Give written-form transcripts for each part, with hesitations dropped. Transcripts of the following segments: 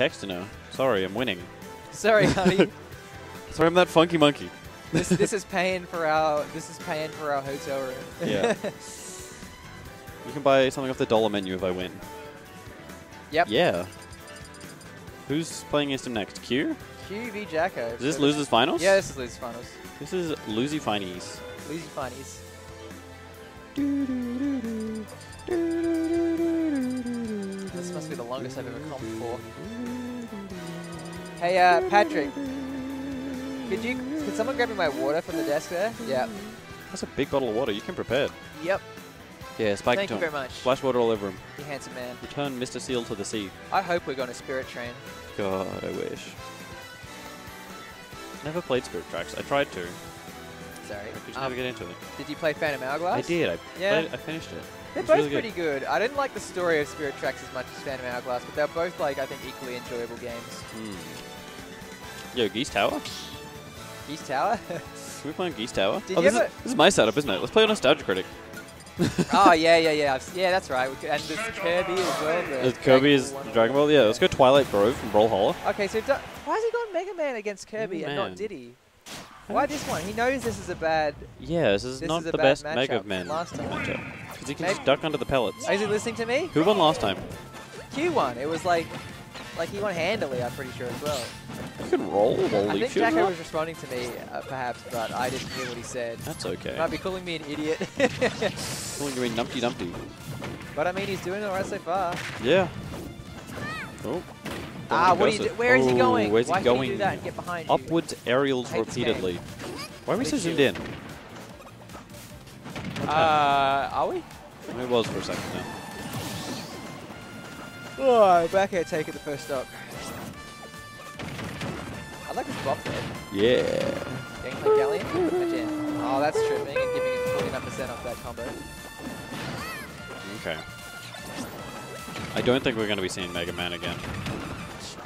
text to know. Sorry, I'm winning. Sorry, honey. Sorry, I'm that funky monkey. This is paying for our hotel room. Yeah. You can buy something off the dollar menu if I win. Yep. Yeah. Who's playing against him next? Q? Q v Jacko. Is this losers finals? Yeah, this is losers finals. This is loosey finies. Loosey finies. This must be the longest I've ever come before. Hey, Patrick. Could someone grab me my water from the desk there? Yeah. That's a big bottle of water. You can prepare. Yep. Yeah, Spike. Thank you very much. Splash water all over him. You handsome man. Return Mr. Seal to the sea. I hope we're going to Spirit Train. God, I wish. Never played Spirit Tracks. I tried to. Sorry. I could just never get into it. Did you play Phantom Hourglass? I did. I finished it. They're both really pretty good. I didn't like the story of Spirit Tracks as much as Phantom Hourglass, but they're both, like, I think, equally enjoyable games. Mm. Yo, Geese Tower? Geese Tower? Can we play on Geese Tower? Did this is my setup, isn't it? Let's play on Nostalgia Critic. Oh, yeah, that's right. And there's Kirby as well. There's Kirby is Dragon Ball? Yeah, let's go Twilight Bro from Brawlhalla. Okay, so why has he gone Mega Man against Kirby and not Diddy? Why this one? He knows this is a bad... Yeah, this is not the best Mega Man matchup. Because he can just duck under the pellets. Oh, is he listening to me? Who won last time? Q won. It was like he won handily, I'm pretty sure, as well. You can roll while Leaf Shield. I think Jacko was responding to me, perhaps, but I didn't hear what he said. That's okay. He might be calling me an idiot. Calling you a numpty dumpty. But I mean, he's doing all right so far. Yeah. Oh. What are you where is he going? Where's he going? Why can he do that and get behind you? Upwards aerials repeatedly. Why are we so zoomed in? Are we? It was for a second now. Oh, back air take at the first stock. I like his bop there. Yeah. Getting like Galleon? Oh, that's tripping and giving him 49% off that combo. Okay. I don't think we're going to be seeing Mega Man again.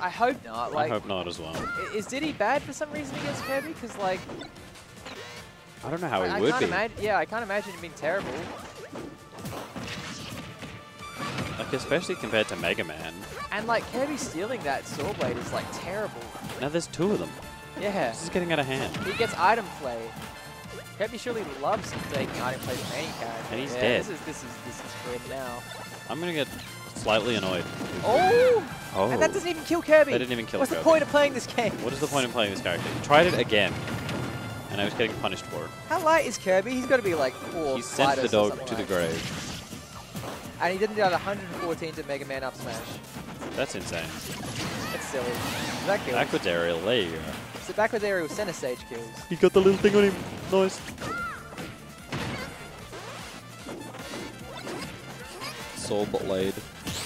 I hope not. Like, I hope not as well. Is Diddy bad for some reason against Kirby? Because, like... I don't know how he would be. Yeah, I can't imagine him being terrible. Like, especially compared to Mega Man. And, like, Kirby stealing that Soul Blade is, like, terrible. Now there's two of them. Yeah. This is getting out of hand. He gets item play. Kirby surely loves taking item play from any character. And he's dead. This is weird now. I'm going to get slightly annoyed. Oh! And that doesn't even kill Kirby! That didn't even kill Kirby. What's the point of playing this game? What is the point of playing this character? He tried it again. And I was getting punished for it. How light is Kirby? He's got to be like 4. He sent the dog to the grave. And he didn't do 114 to Mega Man up smash. That's insane. That's silly. That kills. Backwards aerial, there you go. So backwards aerial center stage kills. He got the little thing on him. Nice. Soul Blade.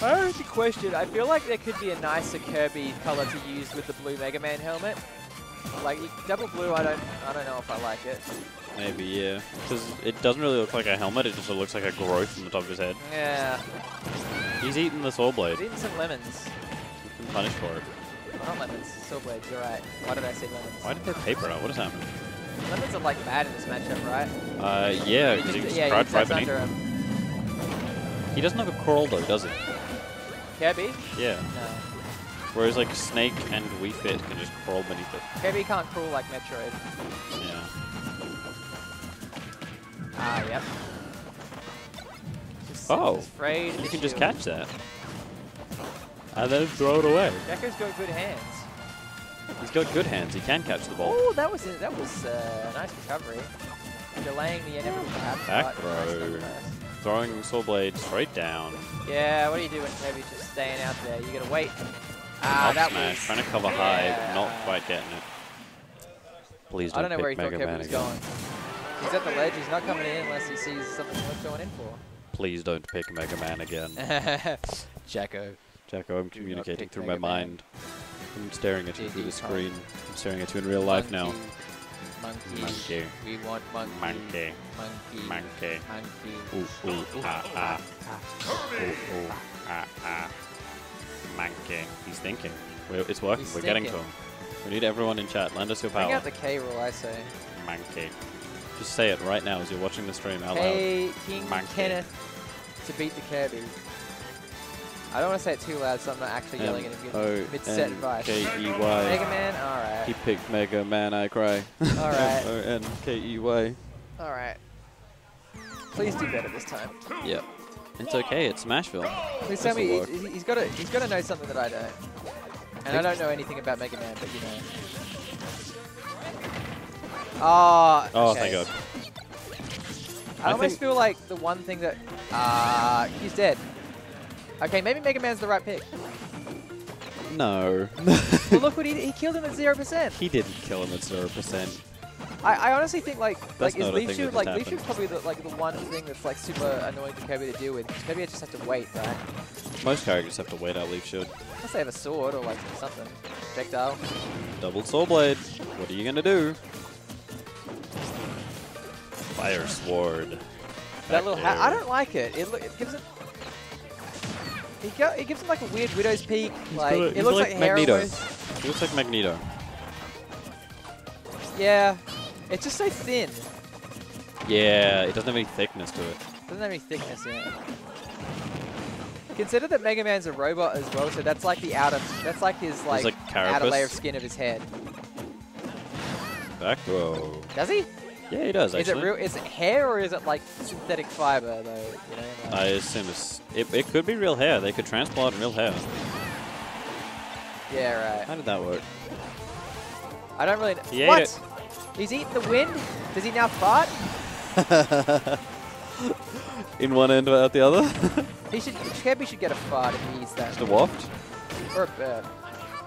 I have a question. I feel like there could be a nicer Kirby color to use with the blue Mega Man helmet. Like double blue, I don't know if I like it. Maybe, yeah. Because it doesn't really look like a helmet, it just looks like a growth from the top of his head. Yeah. He's eating the Soul Blade. He's eating some lemons. He's been punished for it. Well, not lemons, Soul Blades, you're right. Why did I say lemons? Why did they paper out? What has happened? Lemons are like bad in this matchup, right? Yeah, because he just tried five him. He doesn't have a crawl though, does he? Kirby? Yeah. No. Whereas like Snake and Wii Fit can just crawl beneath it. Kirby can't crawl like Metroid. Yeah. Ah, yep. Just afraid you can just catch that. And then throw it away. Jacko's got good hands. He's got good hands. He can catch the ball. Oh, that was it. That was a nice recovery. Delaying the enemy perhaps. Back throw. Throwing Soul Blade straight down. Yeah, what do you do when Kirby's just staying out there? You gotta wait. Ah, that smash, trying to cover high, but not quite getting it. Please don't pick Mega Man again. He's at the ledge, he's not coming in unless he sees something worth going in for. Please don't pick Mega Man again. Jacko. Jacko, I'm communicating through my mind. I'm staring at you through the screen. I'm staring at you in real life now. Monkey. Monkey. We want monkey. Monkey. Monkey. Monkey. Monkey. Ooh, ooh, ah, ah. Ooh, ooh, ah, ah. Monkey. He's thinking. It's working. We're getting to him. We need everyone in chat. Lend us your power. Bring out the K Rool, I say. Monkey. Just say it right now as you're watching the stream out loud. Hey, King Kenneth to beat the Kirby. I don't want to say it too loud, so I'm not actually yelling at him. Mid-set advice. Mega Man? Alright. He picked Mega Man, I cry. Alright. M-O-N-K-E-Y. Alright. Please do better this time. Yep. It's okay, it's Smashville. Please tell me, he's gotta know something that I don't. And I don't know anything about Mega Man, but you know. Oh, oh okay. Thank God. I almost feel like the one thing that... he's dead. Okay, maybe Mega Man's the right pick. No. Well, look what he killed him at 0%. He didn't kill him at 0%. I honestly think is Leaf Shield probably the one thing that's like super annoying for Kirby to deal with. Maybe I just have to wait, right? Most characters have to wait out Leaf Shield. Unless they have a sword or like something. Projectile. Double Soul Blade. What are you gonna do? Fire Sword. That little hat. I don't like it. It gives it. It gives him like a weird widow's peak. Like it looks like Magneto. It looks like Magneto. Yeah, it's just so thin. Yeah, it doesn't have any thickness to it. Doesn't have any thickness in it. Consider that Mega Man's a robot as well, so that's like the outer, that's like his like outer layer of skin of his head. Back throw. Does he? Yeah, he does. Actually. Is it real? Is it hair or is it like synthetic fiber though? You know, like I assume it could be real hair. They could transplant real hair. Yeah, right. How did that work? I don't really know. Yeah, what? He's eating the wind? Does he now fart? In one end or out the other? Kirby should get a fart if he eats that. Just a waft? Or a burp.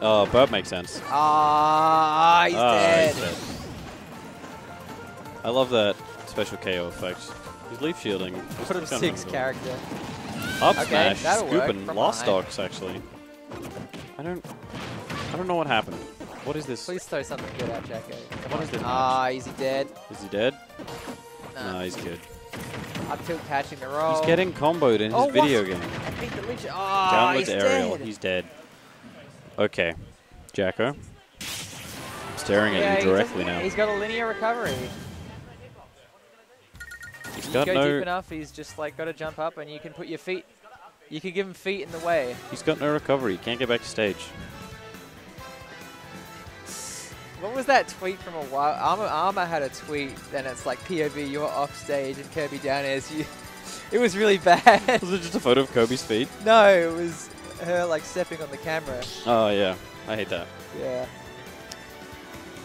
Oh, burp makes sense. Ah, he's dead. He's dead. I love that special KO effect. He's leaf shielding. What a six character. Up smash, scoop and lost stocks, actually. I don't know what happened. What is this? Please throw something good at Jacko. What is this? Ah, is he dead? Is he dead? No, he's good. Up tilt catching the roll. He's getting comboed in his video game. Downwards aerial. He's dead. Okay. Jacko. I'm staring at you directly now. He's got a linear recovery. He's got no... deep enough, he's just like got to jump up and you can put your feet... You can give him feet in the way. He's got no recovery. He can't get back to stage. What was that tweet from a while? Arma had a tweet, and it's like POV, you're off stage, and Kirby down airs you. It was really bad. Was it just a photo of Kirby's feet? No, it was her like stepping on the camera. Oh yeah, I hate that. Yeah.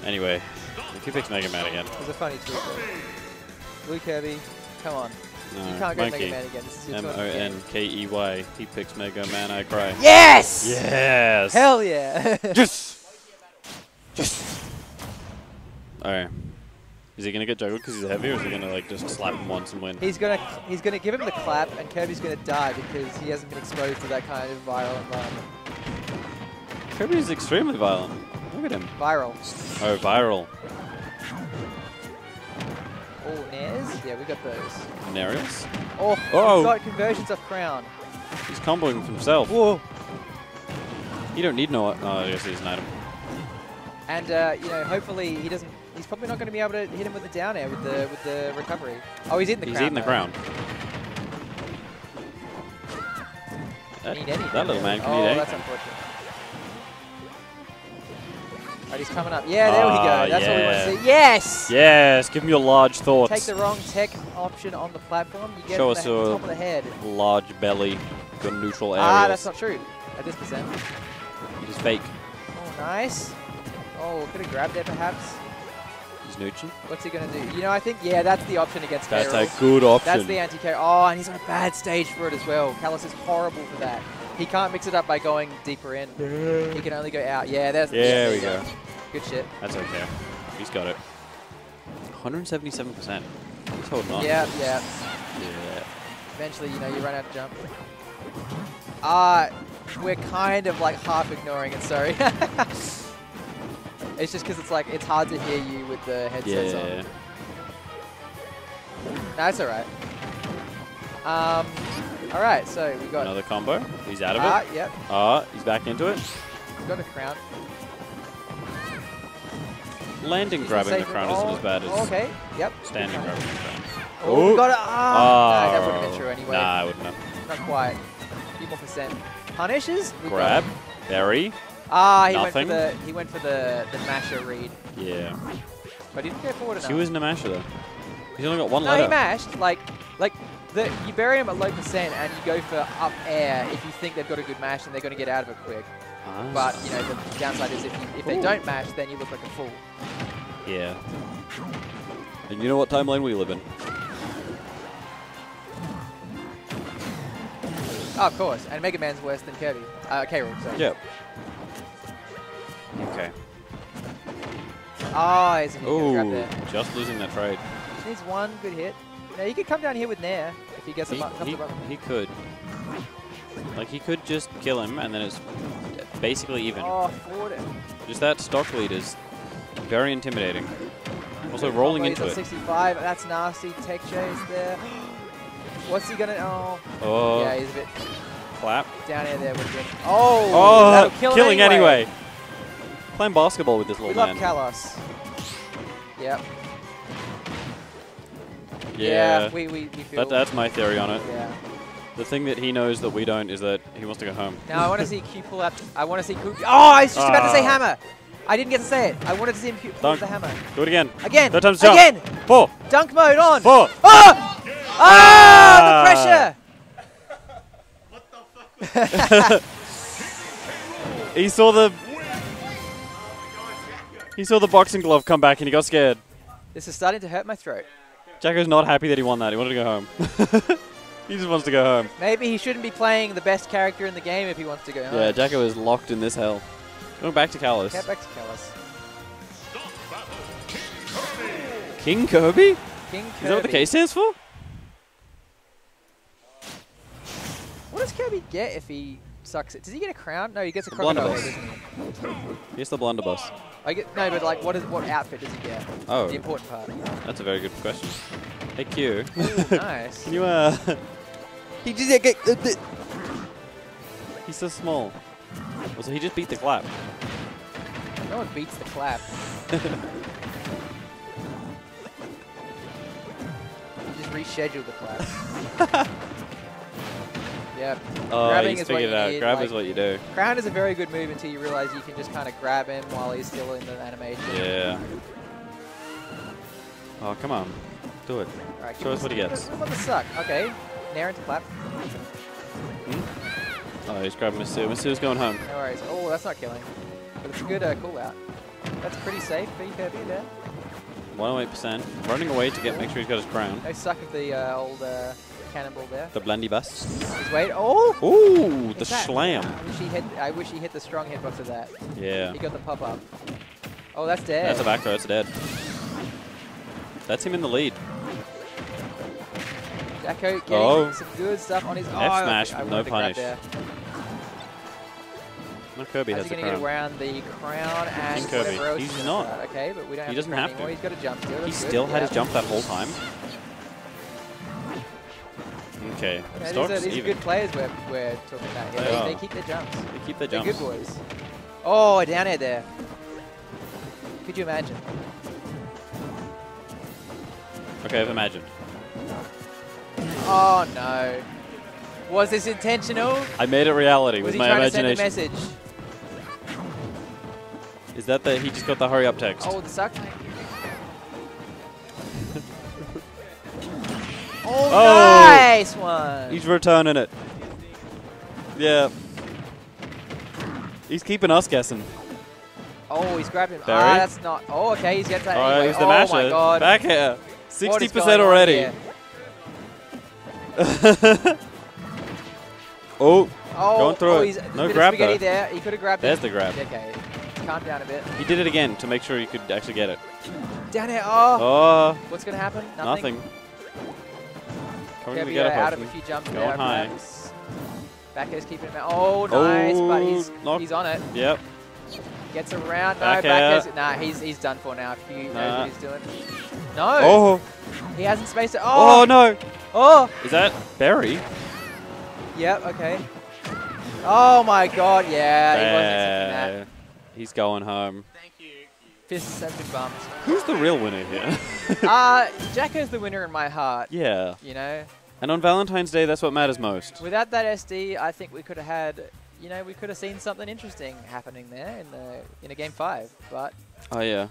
Anyway, he picks Mega Man again. It was a funny tweet though. Blue Kirby, come on. No, you can't go Mega Man again. This is your M-O-N-K-E-Y. He picks Mega Man, I cry. Yes! Yes! Hell yeah! Yes! Alright. Is he gonna get juggled because he's heavy, or is he gonna like just slap him once and win? He's gonna give him the clap, and Kirby's gonna die because he hasn't been exposed to that kind of viral environment. Kirby is extremely violent. Look at him. Viral. Oh, viral. Oh, nairs? Yeah, we got those. Nairials? Oh, oh. He's got conversions of crown. He's comboing himself. Whoa. You don't need no. Oh, I guess he's an item. And you know, hopefully he doesn't. He's probably not going to be able to hit him with the down air with the recovery. Oh, he's eating the crown. He's eating the crown. That little man can eat anything. Oh, that's unfortunate. Alright, he's coming up. Yeah, there we go. That's what we want to see. Yes. Yes. Give him your large thoughts. Take the wrong tech option on the platform. You get the top of the head. Large belly. Good neutral areas. Ah, that's not true. At this percent. It is fake. Oh, nice. Oh, could have grabbed there perhaps. He's nooching. What's he going to do? You know, I think, yeah, that's the option against K Rool. That's a good option. That's the anti-K Rool. Oh, and he's on a bad stage for it as well. Kalos is horrible for that. He can't mix it up by going deeper in. He can only go out. Yeah, there's there we go. Good shit. That's okay. He's got it. 177%. He's holding on. Yeah, yeah. Yeah. Eventually, you know, you run out of jump. Ah, we're kind of like half ignoring it, sorry. It's just because it's like it's hard to hear you with the headsets on. Yeah. No, it's alright. Alright, so we got another combo. He's out of it. Yep. He's back into it. We've got a crown. Landing grabbing the crown isn't as bad as standing grabbing the crown. Oh, we got it. No, that wouldn't have been true anyway. Nah, I wouldn't have. Not quite. A few more percent. punishes. We grab. Berry. Ah, he went for the masher read. Yeah. But he didn't go forward enough. He wasn't a masher though. He's only got one letter. No, he mashed. You bury him at low percent and you go for up air if you think they've got a good mash and they're going to get out of it quick. Nice. But, you know, the downside is if they don't mash, then you look like a fool. Yeah. And you know what timeline we live in? Oh, of course. And Mega Man's worse than Kirby. K Rool, sorry. Yep. Okay. Oh, he's going to grab there. Just losing that trade. He needs one good hit. Now, he could come down here with Nair if he gets a couple of buttons. He could. Like, he could just kill him, and then it's basically even. Oh, forward it. Just that stock lead is very intimidating. Also, rolling into it. 65. That's nasty. Tech chase there. What's he going to... Oh. Oh. Yeah, he's a bit... Clap. Down air there with him. Oh! Oh, that'll kill him anyway. Playing basketball with this little man. We love Kalos. Yep. Yeah, we feel that's my theory on it. Yeah. The thing that he knows that we don't is that he wants to go home. Now I want to see Q pull up. I want to see Q. Oh, I was just about to say hammer. I didn't get to say it. I wanted to see him pull up the hammer. Do it again. Again. Third time's jump. Again. Four. Dunk mode on. Four. Oh! The pressure. What the fuck? He saw the. He saw the boxing glove come back and he got scared. This is starting to hurt my throat. Jacko's not happy that he won that. He wanted to go home. He just wants to go home. Maybe he shouldn't be playing the best character in the game if he wants to go home. Yeah, Jacko is locked in this hell. Going back to Kalos. Get back to Kalos. King Kirby? King Kirby. Is that what the K stands for? What does Kirby get if he sucks it? Does he get a crown? No, he gets a crocodile. He gets the blunderbuss. No, but like, what outfit does he get? Oh, the important part. That's a very good question. Hey Q. Ooh, nice. Can you He just get. He's so small. Well, so he just beat the clap. No one beats the clap. You just reschedule the clap. Yep. Oh, grabbing he's figured it out. Grab is what you do. Crown is a very good move until you realize you can just kind of grab him while he's still in the animation. Yeah. Oh, come on. Do it. Right, show us what he gets. What the suck? Okay. Nair into clap. Hmm? Oh, he's grabbing Masu. Masu's going home. No worries. Oh, that's not killing. But it's a good cool out. That's pretty safe for you, Kirby, there. 108%. Running away to make sure he's got his crown. No suck of the old... cannonball there. The blunderbuss. His weight. Oh! Ooh, the slam. I wish he hit the strong hitbox of that. Yeah. He got the pop up. Oh, that's dead. That's a back throw. It's dead. That's him in the lead. Jacko getting some good stuff on his. F smash, with no punish. No, Kirby has the crown. He's going to get around the crown and whatever else. He's not. Okay, but we don't. He doesn't have to. He's got a jump still. He still had his jump that whole time. Okay. Yeah, these are good players we're talking about here. They keep their jumps. They keep their jumps. They're good boys. Oh, down air there. Could you imagine? Okay, I've imagined. Oh no. Was this intentional? I made it reality with my imagination. Was he trying to send a message? Is that he just got the hurry up text? Oh, the suck. Oh, nice one! He's returning it. Yeah. He's keeping us guessing. Oh, he's grabbing. Ah, that's not. Oh, okay, he's got that. Oh, anyway. He's the masher. My God. Back here. 60% already. Going through it. No grab though. There. He could have grabbed it. There's the grab. Okay, calm down a bit. He did it again to make sure he could actually get it. Down here. Oh. What's gonna happen? Nothing. Kirby out of a few jumps there. Back air's keeping him out. Oh, nice, but he's on it. Yep. Gets around. No, back air's... Nah, he's done for now. If you know what he's doing. No. Oh. He hasn't spaced it. Oh. Oh, no. Oh. Is that Berry? Yep, okay. Oh, my God. Yeah, he wasn't expecting that. He's going home. Thank you. Fists have been bumped. Who's the real winner here? Jacko's the winner in my heart. Yeah. You know? And on Valentine's Day, that's what matters most. Without that SD, I think we could have had you know, we could have seen something interesting happening there in a game 5, but... Oh yeah.